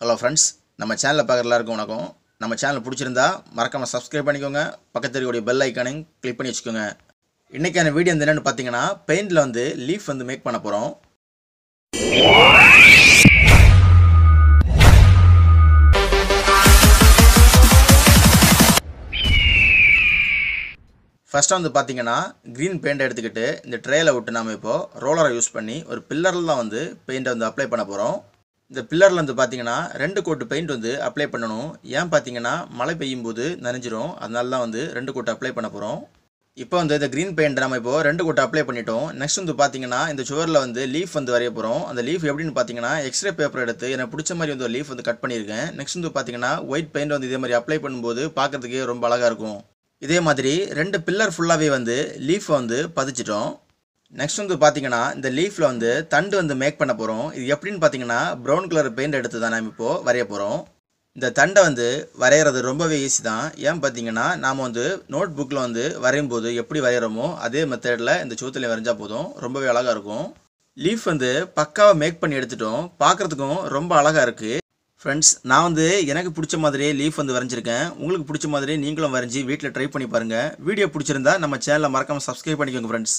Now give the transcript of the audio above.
Hello friends, நம்ம சேனலை பார்க்குற எல்லாருக்கும் வணக்கம். நம்ம சேனல் பிடிச்சிருந்தா மறக்காம சப்ஸ்கிரைப் பண்ணிக்கோங்க. பக்கத்துல இருக்க பெல் ஐகானையும் கிளிக் பண்ணி வச்சுக்கோங்க. இன்னைக்கான வீடியோ என்னன்னு பாத்தீங்கன்னா பெயிண்ட்ல வந்து லீஃப் வந்து மேக் பண்ண போறோம். ஃபர்ஸ்ட் வந்து பாத்தீங்கன்னா green பெயிண்ட் எடுத்துக்கிட்டு இந்த ட்ரேல விட்டு நாம இப்போ ரோலரை யூஸ் பண்ணி ஒரு பில்லர்ல தான் வந்து பெயிண்ட் வந்து அப்ளை பண்ண போறோம். இந்த பில்லர்ல வந்து பாத்தீங்கன்னா ரெண்டு கோட் பெயிண்ட் வந்து அப்ளை பண்ணனும். ஏன் பாத்தீங்கன்னா மழை பெய்யும்போது நனைஞ்சிரும். அதனால தான் வந்து ரெண்டு கோட் அப்ளை பண்ண போறோம். இப்போ வந்து இந்த green paint நாம இப்போ ரெண்டு கோட் அப்ளை பண்ணிட்டோம். நெக்ஸ்ட் வந்து பாத்தீங்கன்னா இந்த சுவர்ல வந்து லீஃப் வந்து வரைய போறோம். அந்த லீஃப் எப்படின்னு பாத்தீங்கன்னா எக்ஸ்ரே பேப்பர் எடுத்து எனக்கு பிடிச்ச மாதிரி வந்து லீஃப் வந்து கட் பண்ணியிருக்கேன். நெக்ஸ்ட் வந்து பாத்தீங்கன்னா ஒயிட் பெயிண்ட் வந்து இதே மாதிரி அப்ளை பண்ணும்போது பார்க்கிறதுக்கு ரொம்ப அழகா இருக்கும். இதே மாதிரி ரெண்டு பில்லர் ஃபுல்லாவே வந்து லீஃப் வந்து பதிச்சிட்டோம். நெக்ஸ்ட் வந்து பாத்தீங்கன்னா இந்த லீஃப்ல வந்து தண்டு வந்து மேக் பண்ண போறோம். இது எப்படின்னு பாத்தீங்கன்னா பிரவுன் கலர் பெயிண்ட் எடுத்து தான் நாம இப்போ வரைய போறோம். இந்த தண்டை வந்து வரையறது ரொம்பவே ஈஸி தான். ஏன் பாத்தீங்கன்னா நாம வந்து நோட் புக்ல வந்து வரையும்போது எப்படி வரையறோமோ அதே மெத்தட்ல இந்த சூத்தில வரைஞ்சா போதும், ரொம்பவே அழகா இருக்கும். லீஃப் வந்து பக்காவா மேக் பண்ணி எடுத்துட்டோம். பார்க்கறதுக்கும் ரொம்ப அழகா இருக்கு. ஃப்ரெண்ட்ஸ், நான் வந்து எனக்கு பிடிச்ச மாதிரியே லீஃப் வந்து வரைஞ்சிருக்கேன். உங்களுக்கு பிடிச்ச மாதிரியே நீங்களும் வரைஞ்சி வீட்டில் ட்ரை பண்ணி பாருங்க. வீடியோ பிடிச்சிருந்தா நம்ம சேனலை மறக்காம சப்ஸ்கிரைப் பண்ணிக்கோங்க ஃப்ரெண்ட்ஸ்.